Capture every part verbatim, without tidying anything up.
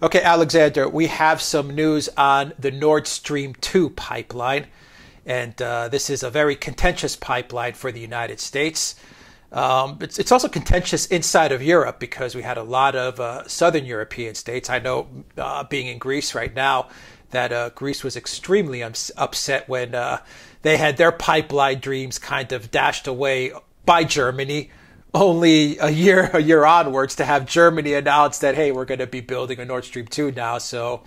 Okay, Alexander, we have some news on the Nord Stream two pipeline. And uh, this is a very contentious pipeline for the United States. Um, it's, it's also contentious inside of Europe because we had a lot of uh, southern European states. I know uh, being in Greece right now that uh, Greece was extremely upset when uh, they had their pipeline dreams kind of dashed away by Germany, only a year a year onwards to have Germany announce that, hey, we're going to be building a Nord Stream two now. So,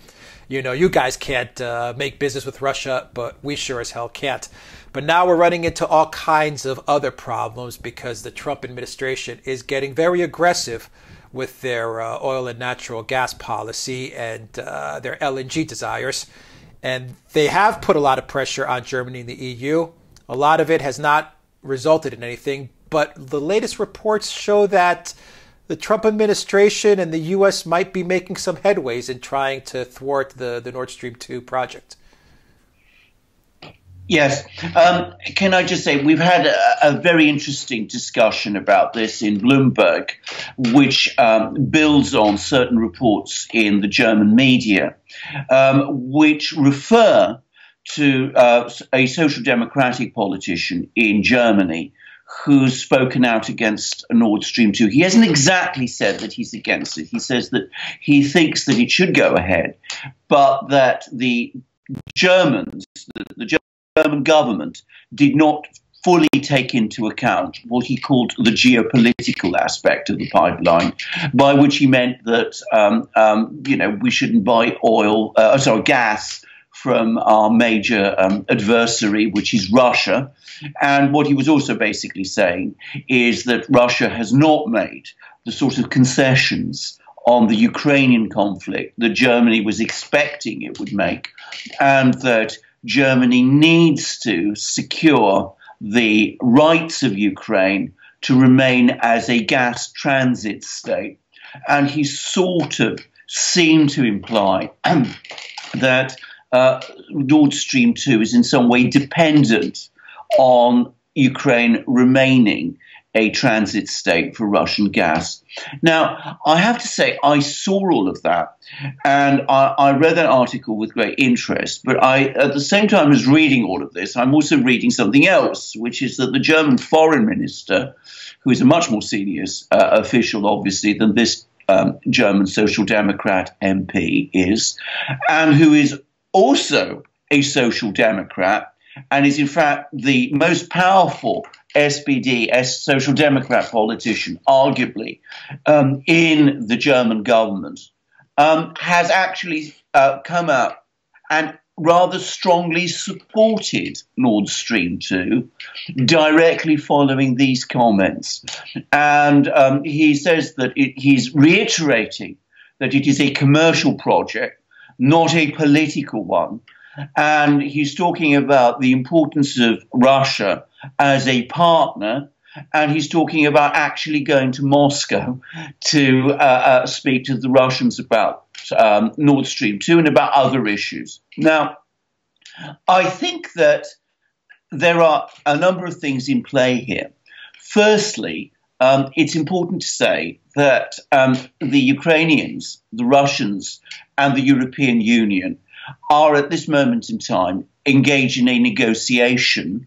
you know, you guys can't uh, make business with Russia, but we sure as hell can't. But now we're running into all kinds of other problems because the Trump administration is getting very aggressive with their uh, oil and natural gas policy and uh, their L N G desires. And they have put a lot of pressure on Germany and the E U. A lot of it has not resulted in anything, but the latest reports show that the Trump administration and the U S might be making some headways in trying to thwart the, the Nord Stream two project. Yes. Um, can I just say we've had a, a very interesting discussion about this in Bloomberg, which um, builds on certain reports in the German media, um, which refer to uh, a social democratic politician in Germany who's spoken out against Nord Stream two. He hasn't exactly said that he's against it. He says that he thinks that it should go ahead, but that the Germans, the German government, did not fully take into account what he called the geopolitical aspect of the pipeline, by which he meant that, um, um, you know, we shouldn't buy oil, uh, sorry, gas, from our major um, adversary, which is Russia. And what he was also basically saying is that Russia has not made the sort of concessions on the Ukrainian conflict that Germany was expecting it would make, and that Germany needs to secure the rights of Ukraine to remain as a gas transit state. And he sort of seemed to imply that Uh, Nord Stream two is in some way dependent on Ukraine remaining a transit state for Russian gas. Now, I have to say, I saw all of that, and I, I read that article with great interest, but I, at the same time as reading all of this, I'm also reading something else, which is that the German foreign minister, who is a much more senior uh, official, obviously, than this um, German Social Democrat M P is, and who is also a social democrat, and is in fact the most powerful S P D, social democrat politician, arguably, um, in the German government, um, has actually uh, come out and rather strongly supported Nord Stream two directly following these comments. And um, he says that it, he's reiterating that it is a commercial project, not a political one. And he's talking about the importance of Russia as a partner. And he's talking about actually going to Moscow to uh, uh, speak to the Russians about um, Nord Stream two and about other issues. Now, I think that there are a number of things in play here. Firstly, um, it's important to say that um, the Ukrainians, the Russians, and the European Union are at this moment in time engaged in a negotiation.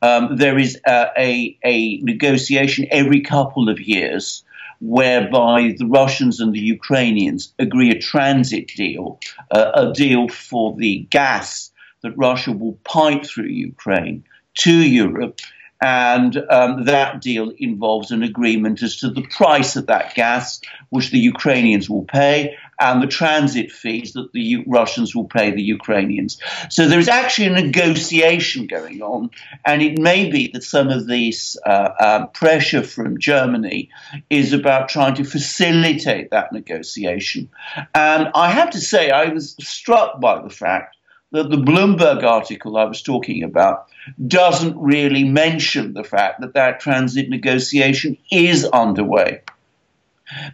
Um, there is uh, a, a negotiation every couple of years whereby the Russians and the Ukrainians agree a transit deal, uh, a deal for the gas that Russia will pipe through Ukraine to Europe. And um, that deal involves an agreement as to the price of that gas, which the Ukrainians will pay, and the transit fees that the U Russians will pay the Ukrainians. So there is actually a negotiation going on, and it may be that some of this uh, uh, pressure from Germany is about trying to facilitate that negotiation. And I have to say, I was struck by the fact that the Bloomberg article I was talking about doesn't really mention the fact that that transit negotiation is underway.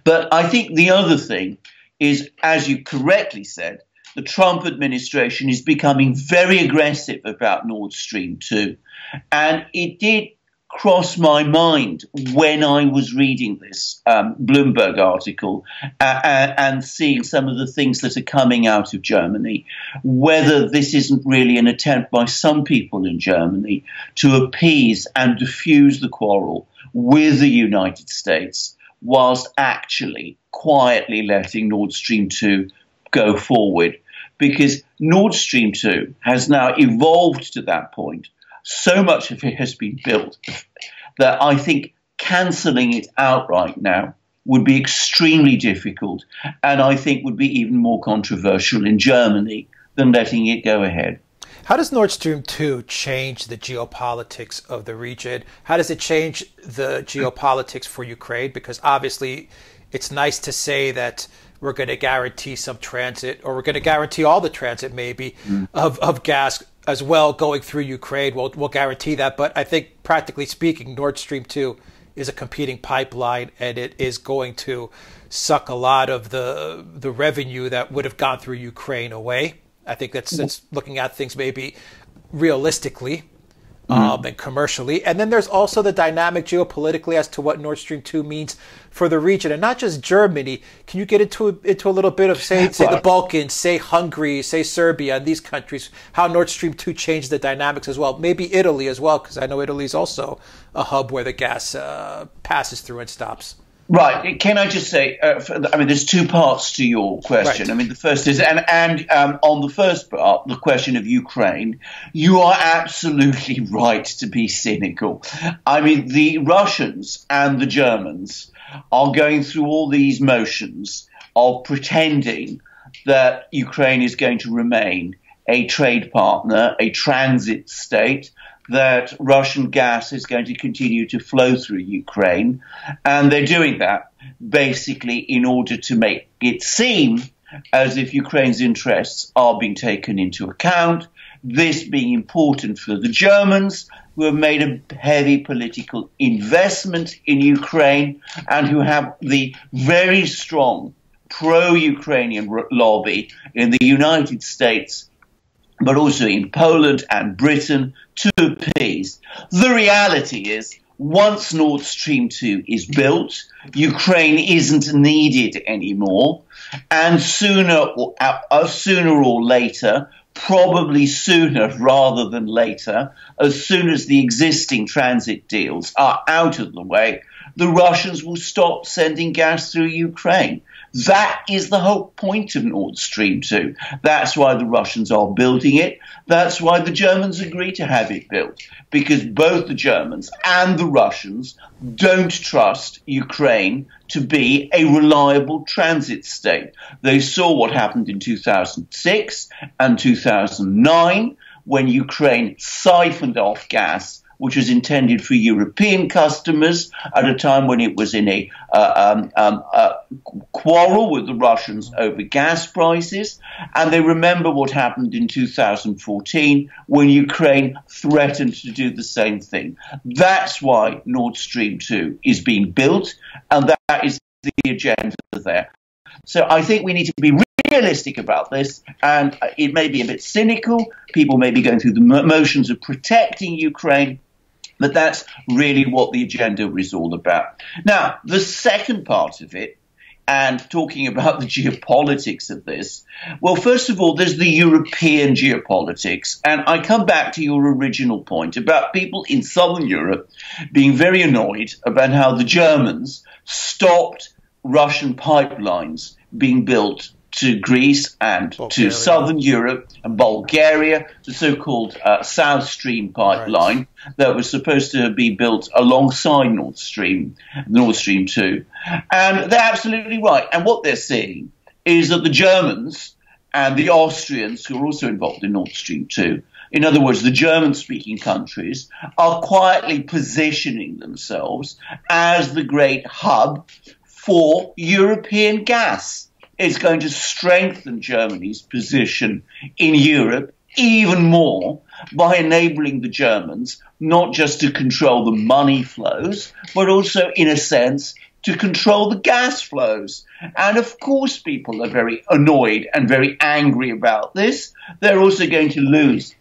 But I think the other thing is, as you correctly said, the Trump administration is becoming very aggressive about Nord Stream two. And it did crossed my mind when I was reading this um, Bloomberg article uh, and seeing some of the things that are coming out of Germany, whether this isn't really an attempt by some people in Germany to appease and diffuse the quarrel with the United States, whilst actually quietly letting Nord Stream two go forward. Because Nord Stream two has now evolved to that point. So much of it has been built that I think cancelling it outright now would be extremely difficult, and I think would be even more controversial in Germany than letting it go ahead. How does Nord Stream two change the geopolitics of the region? How does it change the geopolitics for Ukraine? Because obviously it's nice to say that we're going to guarantee some transit, or we're going to guarantee all the transit maybe mm. of, of gas as well going through Ukraine. We'll, we'll guarantee that. But I think practically speaking, Nord Stream two is a competing pipeline, and it is going to suck a lot of the the revenue that would have gone through Ukraine away. I think that's, that's looking at things maybe realistically mm. um, and commercially. And then there's also the dynamic geopolitically as to what Nord Stream two means for the region, and not just Germany. Can you get into, into a little bit of, say, say the Balkans, say Hungary, say Serbia, and these countries, how Nord Stream two changed the dynamics as well? Maybe Italy as well, because I know Italy is also a hub where the gas uh, passes through and stops. Right. Can I just say, uh, I mean, there's two parts to your question. Right. I mean, the first is, and, and um, on the first part, the question of Ukraine, you are absolutely right to be cynical. I mean, the Russians and the Germans are going through all these motions of pretending that Ukraine is going to remain a trade partner, a transit state, that Russian gas is going to continue to flow through Ukraine. And they're doing that basically in order to make it seem as if Ukraine's interests are being taken into account, this being important for the Germans, who have made a heavy political investment in Ukraine and who have the very strong pro-Ukrainian lobby in the United States, but also in Poland and Britain, to appease. The reality is, once Nord Stream two is built, Ukraine isn't needed anymore, and sooner or, uh, sooner or later, probably sooner rather than later, as soon as the existing transit deals are out of the way, the Russians will stop sending gas through Ukraine. That is the whole point of Nord Stream two. That's why the Russians are building it. That's why the Germans agree to have it built, because both the Germans and the Russians don't trust Ukraine to be a reliable transit state. They saw what happened in two thousand six and two thousand nine when Ukraine siphoned off gas, which was intended for European customers, at a time when it was in a uh, um, um, uh, quarrel with the Russians over gas prices. And they remember what happened in two thousand fourteen when Ukraine threatened to do the same thing. That's why Nord Stream two is being built, and that is the agenda there. So I think we need to be realistic about this, and it may be a bit cynical. People may be going through the motions of protecting Ukraine, but that's really what the agenda is all about. Now, the second part of it, and talking about the geopolitics of this, well, first of all, there's the European geopolitics. And I come back to your original point about people in Southern Europe being very annoyed about how the Germans stopped Russian pipelines being built to Greece and Bulgaria. To Southern Europe and Bulgaria, the so-called uh, South Stream pipeline right. that was supposed to be built alongside Nord Stream, Nord Stream two. And they're absolutely right. And what they're seeing is that the Germans and the Austrians, who are also involved in Nord Stream two, in other words, the German-speaking countries, are quietly positioning themselves as the great hub for European gas. It's going to strengthen Germany's position in Europe even more by enabling the Germans not just to control the money flows, but also, in a sense, to control the gas flows. And of course, people are very annoyed and very angry about this. They're also going to lose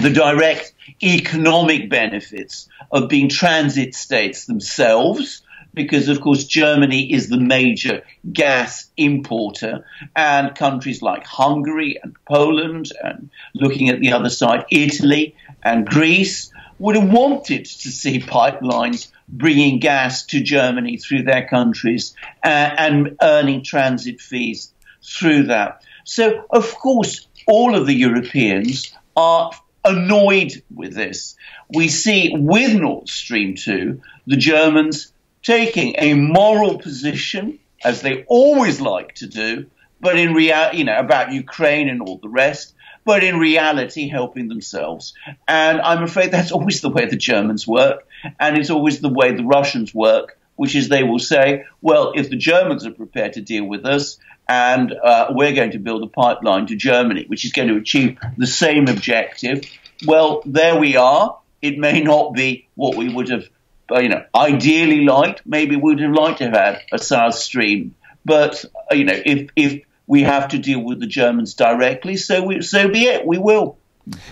the direct economic benefits of being transit states themselves, because, of course, Germany is the major gas importer, and countries like Hungary and Poland, and looking at the other side, Italy and Greece, would have wanted to see pipelines bringing gas to Germany through their countries and, and earning transit fees through that. So, of course, all of the Europeans are annoyed with this. We see with Nord Stream two, the Germans taking a moral position, as they always like to do, but in reality, you know, about Ukraine and all the rest, but in reality helping themselves. And I'm afraid that's always the way the Germans work, and it's always the way the Russians work, which is they will say, well, if the Germans are prepared to deal with us, and uh, we're going to build a pipeline to Germany, which is going to achieve the same objective, well, there we are. It may not be what we would have you know, ideally liked. Maybe we would have liked to have had a South Stream. But, you know, if, if we have to deal with the Germans directly, so, we, so be it. We will.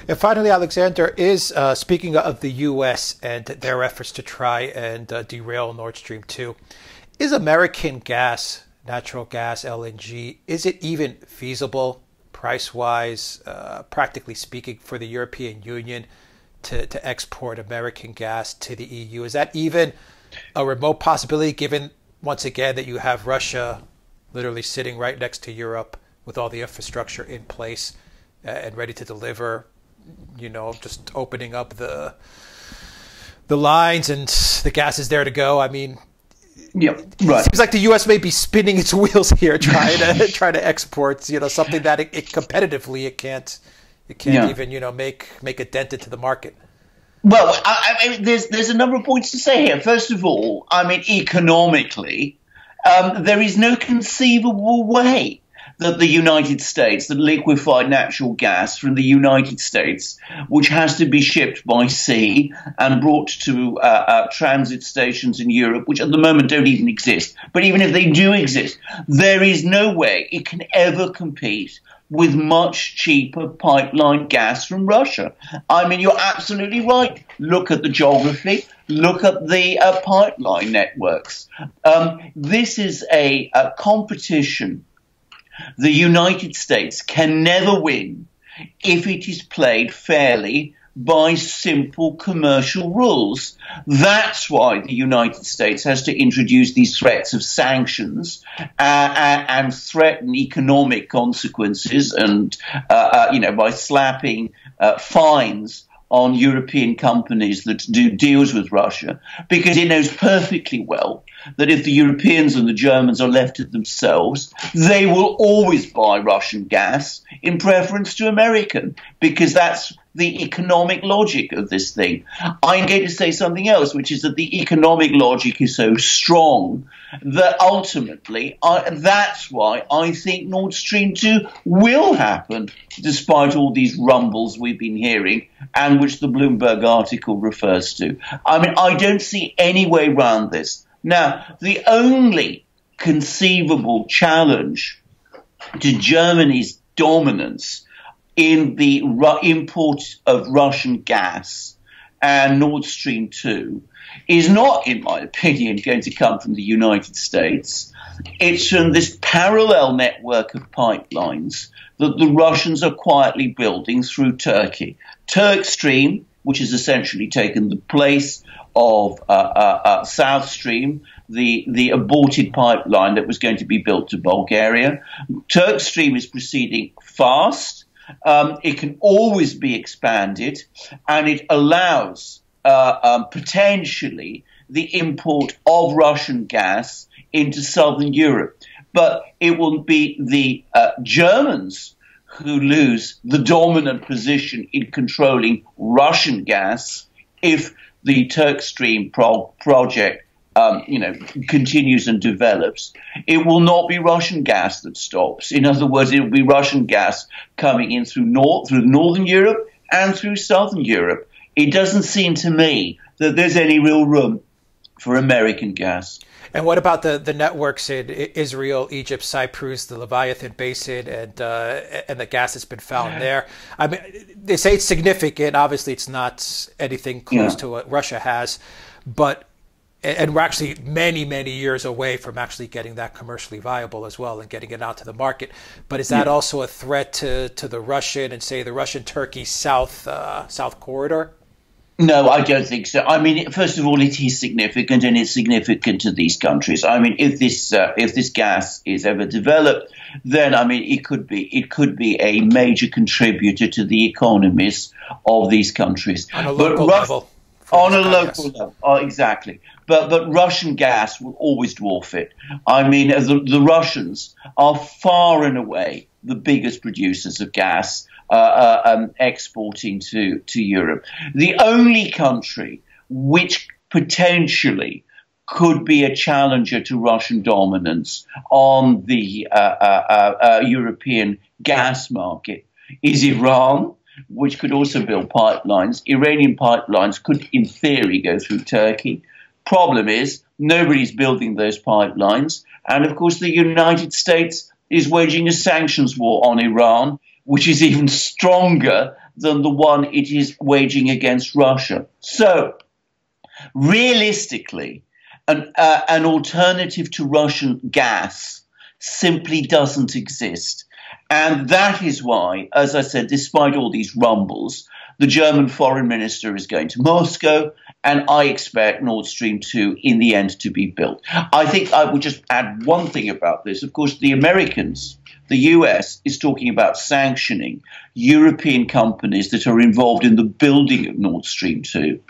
And finally, Alexander, is uh, speaking of the U S and their efforts to try and uh, derail Nord Stream two, is American gas, natural gas, L N G, is it even feasible, price-wise, uh, practically speaking, for the European Union to, to export American gas to the E U? Is that even a remote possibility, given, once again, that you have Russia literally sitting right next to Europe with all the infrastructure in place and ready to deliver, you know, just opening up the the lines and the gas is there to go? I mean, yep, right. It seems like the U S may be spinning its wheels here, trying to trying to export, you know, something that it, it competitively it can't it can't yeah. even you know make make a dent into the market. Well, I, I mean, there's there's a number of points to say here. First of all, I mean, economically, um, there is no conceivable way that the United States, that liquefied natural gas from the United States, which has to be shipped by sea and brought to uh, uh, transit stations in Europe, which at the moment don't even exist. But even if they do exist, there is no way it can ever compete with much cheaper pipeline gas from Russia. I mean, you're absolutely right. Look at the geography. Look at the uh, pipeline networks. Um, this is a, a competition the United States can never win if it is played fairly by simple commercial rules. That's why the United States has to introduce these threats of sanctions uh, and threaten economic consequences and, uh, uh, you know, by slapping uh, fines on European companies that do deals with Russia, because it knows perfectly well that if the Europeans and the Germans are left to themselves, they will always buy Russian gas in preference to American, because that's the economic logic of this thing. I'm going to say something else, which is that the economic logic is so strong that ultimately I, that's why I think Nord Stream two will happen, despite all these rumbles we've been hearing and which the Bloomberg article refers to. I mean, I don't see any way around this. Now, the only conceivable challenge to Germany's dominance in the import of Russian gas and Nord Stream two is not, in my opinion, going to come from the United States. It's from this parallel network of pipelines that the Russians are quietly building through Turkey. TurkStream, which has essentially taken the place of uh, uh, uh, South Stream, the, the aborted pipeline that was going to be built to Bulgaria. TurkStream is proceeding fast. Um, it can always be expanded, and it allows uh, um, potentially the import of Russian gas into southern Europe. But it will be the uh, Germans who lose the dominant position in controlling Russian gas if the TurkStream pro project Um, you know, continues and develops. It will not be Russian gas that stops. In other words, it will be Russian gas coming in through north, through northern Europe and through southern Europe. It doesn't seem to me that there's any real room for American gas. And what about the, the networks in Israel, Egypt, Cyprus, the Leviathan Basin, and uh, and the gas that's been found yeah. there? I mean, they say it's significant. Obviously, it's not anything close yeah. to what Russia has, but and we're actually many, many years away from actually getting that commercially viable as well and getting it out to the market. But is that yeah. also a threat to, to the Russian and, say, the Russian-Turkey South uh, South corridor? No, I don't think so. I mean, first of all, it is significant, and it's significant to these countries. I mean, if this uh, if this gas is ever developed, then I mean, it could be it could be a major contributor to the economies of these countries on a local but, level. On a local level, oh, exactly. But but Russian gas will always dwarf it. I mean, the, the Russians are far and away the biggest producers of gas uh, uh, um, exporting to, to Europe. The only country which potentially could be a challenger to Russian dominance on the uh, uh, uh, European gas market is Iran, which could also build pipelines. Iranian pipelines could, in theory, go through Turkey. Problem is, nobody's building those pipelines. And, of course, the United States is waging a sanctions war on Iran, which is even stronger than the one it is waging against Russia. So, realistically, an, uh, an alternative to Russian gas simply doesn't exist. And that is why, as I said, despite all these rumbles, the German foreign minister is going to Moscow, and I expect Nord Stream two in the end to be built. I think I would just add one thing about this. Of course, the Americans, the U S, is talking about sanctioning European companies that are involved in the building of Nord Stream two.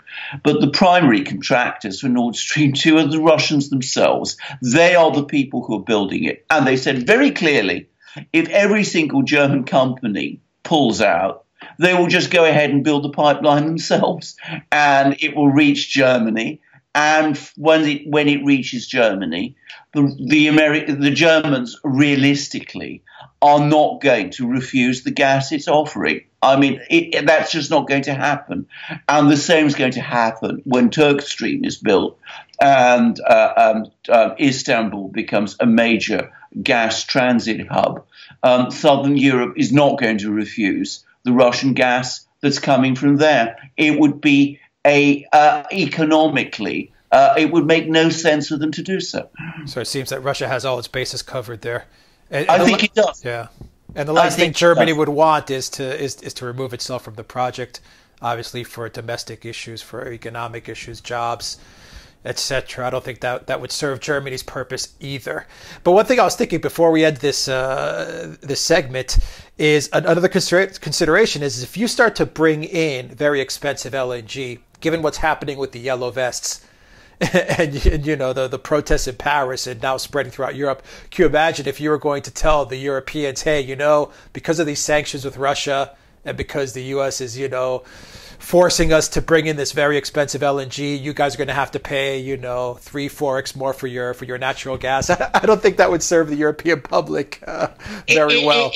But the primary contractors for Nord Stream two are the Russians themselves. They are the people who are building it. And they said very clearly, if every single German company pulls out, they will just go ahead and build the pipeline themselves, and it will reach Germany. And when it, when it reaches Germany, the the, Ameri- the Germans realistically are not going to refuse the gas it's offering. I mean, it, that's just not going to happen. And the same is going to happen when TurkStream is built and uh, um, uh, Istanbul becomes a major gas transit hub. Um, Southern Europe is not going to refuse the Russian gas that's coming from there. It would be a uh, economically, uh, it would make no sense for them to do so. So it seems that Russia has all its bases covered there. And, and I think it does. Yeah. And the last thing Germany would want is to is, is to remove itself from the project, obviously for domestic issues, for economic issues, jobs, et cetera. I don't think that that would serve Germany's purpose either. But one thing I was thinking before we end this uh, this segment is another consider- consideration is if you start to bring in very expensive L N G, given what's happening with the yellow vests. And, and, you know, the, the protests in Paris and now spreading throughout Europe. Can you imagine if you were going to tell the Europeans, hey, you know, because of these sanctions with Russia and because the U S is, you know, forcing us to bring in this very expensive L N G, you guys are going to have to pay, you know, three, four X more for your for your natural gas. I, I don't think that would serve the European public uh, very well.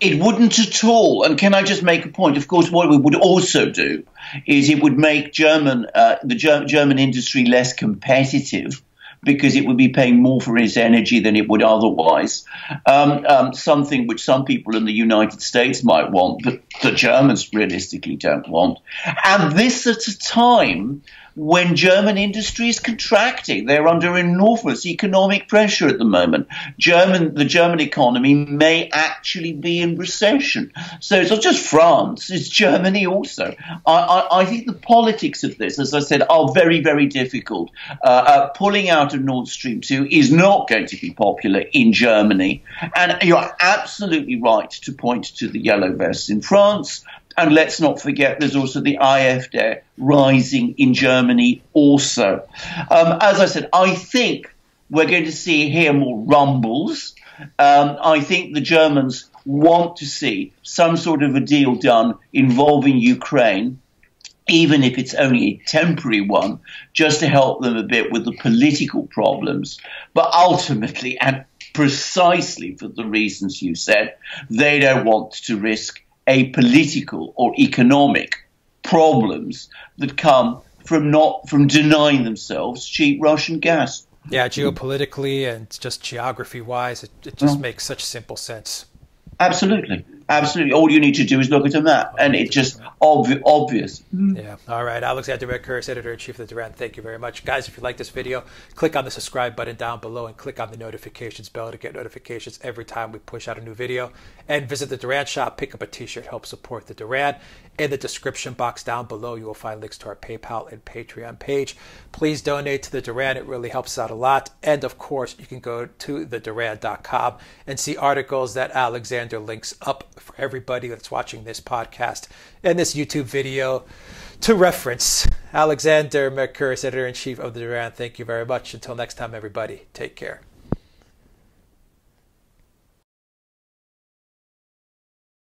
It wouldn't at all. And can I just make a point? Of course, what we would also do is it would make German uh, the Ger- German industry less competitive because it would be paying more for its energy than it would otherwise. Um, um, something which some people in the United States might want, but the Germans realistically don't want. And this at a time when German industry is contracting. They're under enormous economic pressure at the moment. German, the German economy may actually be in recession. So it's not just France, it's Germany also. I, I, I think the politics of this, as I said, are very, very difficult. Uh, uh, pulling out of Nord Stream two is not going to be popular in Germany. And you're absolutely right to point to the yellow vests in France. And let's not forget there's also the AfD rising in Germany also. Um, as I said, I think we're going to see here more rumbles. Um, I think the Germans want to see some sort of a deal done involving Ukraine, even if it's only a temporary one, just to help them a bit with the political problems. But ultimately, and precisely for the reasons you said, they don't want to risk a political or economic problems that come from not from denying themselves cheap Russian gas. Yeah, geopolitically and just geography-wise, it, it just well, makes such simple sense. Absolutely. Absolutely. All you need to do is look at a map, and it's just obvi obvious. Yeah. All right. Alexander Mercouris, Editor-in-Chief of The Duran, thank you very much. Guys, if you like this video, click on the subscribe button down below and click on the notifications bell to get notifications every time we push out a new video. And visit The Duran shop, pick up a t-shirt, help support The Duran. In the description box down below, you will find links to our PayPal and Patreon page. Please donate to The Duran. It really helps out a lot. And, of course, you can go to the duran dot com and see articles that Alexander links up for everybody that's watching this podcast and this YouTube video to reference. Alexander Mercouris, Editor-in-Chief of The Duran, thank you very much. Until next time, everybody, take care.